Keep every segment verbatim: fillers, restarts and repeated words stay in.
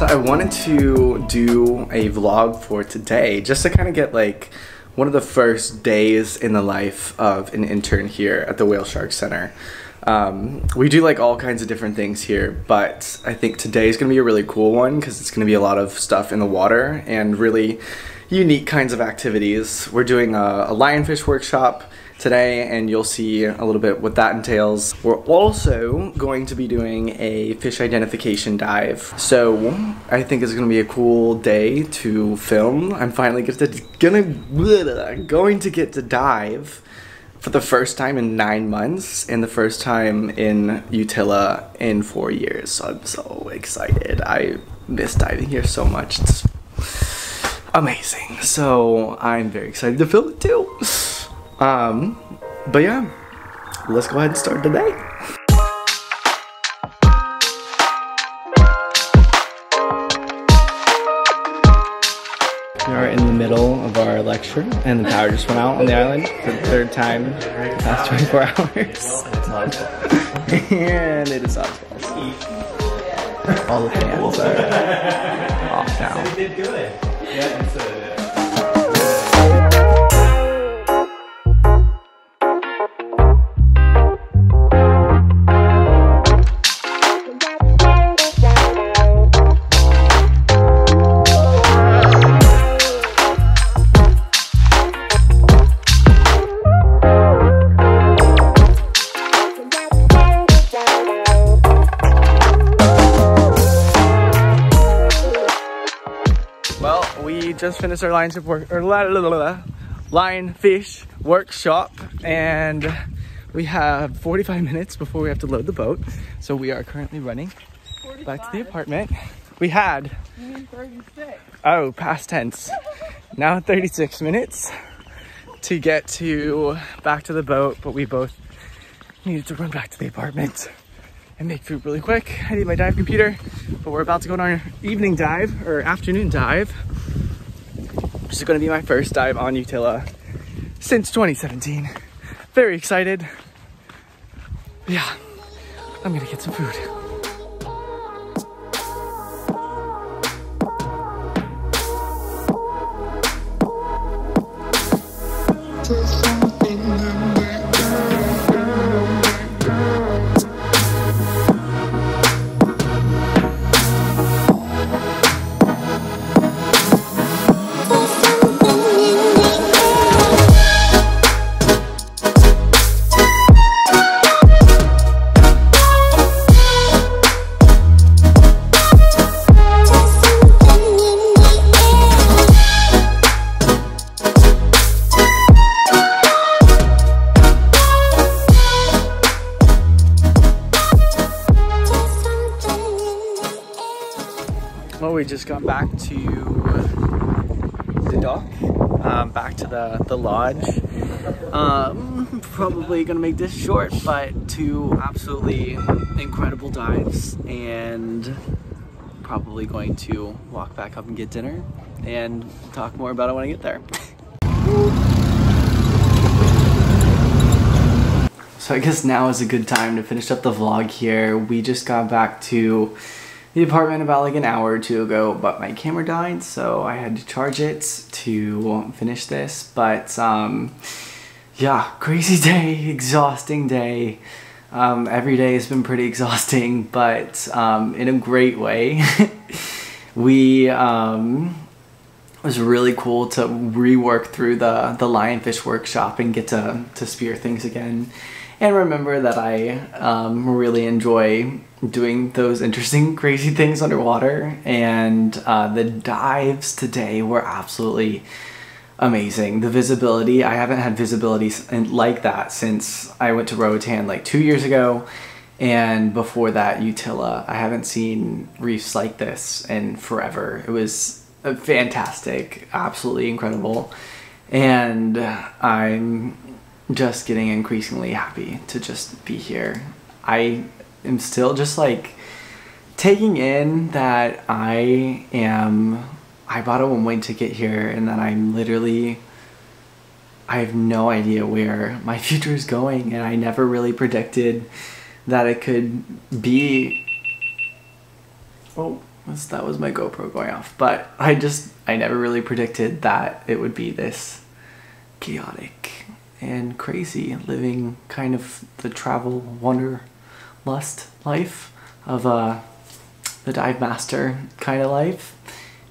So I wanted to do a vlog for today just to kind of get like one of the first days in the life of an intern here at the Whale Shark Center. Um, we do like all kinds of different things here, but I think today is going to be a really cool one because it's going to be a lot of stuff in the water and really unique kinds of activities. We're doing a, a lionfish workshop today, and you'll see a little bit what that entails. We're also going to be doing a fish identification dive. So I think it's gonna be a cool day to film. I'm finally get to, gonna, bleh, going to get to dive for the first time in nine months and the first time in Utila in four years. So I'm so excited. I miss diving here so much. It's amazing. So I'm very excited to film it too. Um, but yeah, let's go ahead and start today. We are in the middle of our lecture, and the power just went out on the island for the third time in the past twenty-four hours. And it is oddballs. All the hands are off now. So we did good. Yeah, it's a just finished our lionship work, or la, la, la, la, lionfish workshop, and we have forty-five minutes before we have to load the boat. So we are currently running forty-five back to the apartment. We had thirty-six. Oh, past tense. Now thirty-six minutes to get to back to the boat, but we both needed to run back to the apartment and make food really quick. I need my dive computer, but we're about to go on our evening dive or afternoon dive. This is going to be my first dive on Utila since twenty seventeen. Very excited. Yeah, I'm going to get some food. We just got back to the dock, um, back to the, the lodge. Um, probably gonna make this short, but two absolutely incredible dives, and probably going to walk back up and get dinner and talk more about it when I get there. So I guess now is a good time to finish up the vlog here. We just got back to the apartment about like an hour or two ago, but my camera died, so I had to charge it to finish this. But um, yeah, crazy day, exhausting day. Um, every day has been pretty exhausting, but um, in a great way. we um, it was really cool to rework through the the lionfish workshop and get to to spear things again. And remember that I um, really enjoy doing those interesting, crazy things underwater. And uh, the dives today were absolutely amazing. The visibility, I haven't had visibility like that since I went to Roatan like two years ago. And before that, Utila. I haven't seen reefs like this in forever. It was fantastic, absolutely incredible. And I'm just getting increasingly happy to just be here. I am still just like taking in that I am, I bought a one-way ticket here, and that I'm literally, I have no idea where my future is going, and I never really predicted that it could be, oh, That was my GoPro going off. But I just, I never really predicted that it would be this chaotic and crazy, living kind of the travel, wonder, lust life of uh, the dive master kind of life.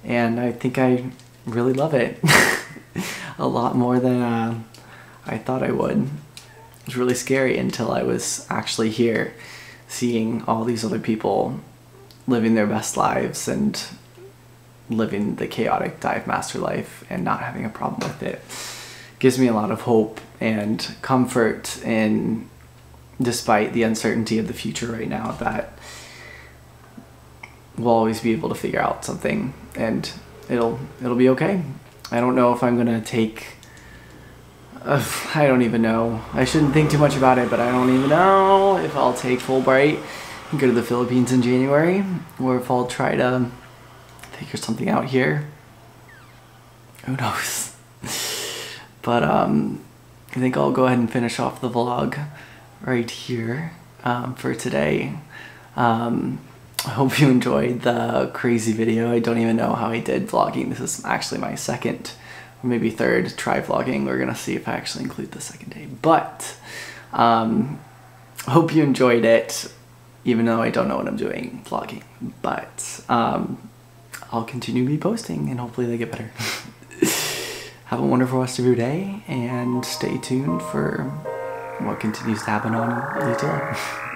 And I think I really love it a lot more than uh, I thought I would. It was really scary until I was actually here, seeing all these other people living their best lives and living the chaotic dive master life and not having a problem with it. It gives me a lot of hope and comfort, and despite the uncertainty of the future right now, that we'll always be able to figure out something and it'll it'll be okay. I don't know if I'm gonna take uh, I don't even know. I shouldn't think too much about it, but I don't even know if I'll take Fulbright, go to the Philippines in January, or if I'll try to figure something out here. Who knows? But um, I think I'll go ahead and finish off the vlog right here um, for today. Um, I hope you enjoyed the crazy video. I don't even know how I did vlogging. This is actually my second or maybe third try vlogging. We're gonna see if I actually include the second day. But um, I hope you enjoyed it, even though I don't know what I'm doing vlogging, but um, I'll continue to be posting and hopefully they get better. Have a wonderful rest of your day and stay tuned for what continues to happen on Utila.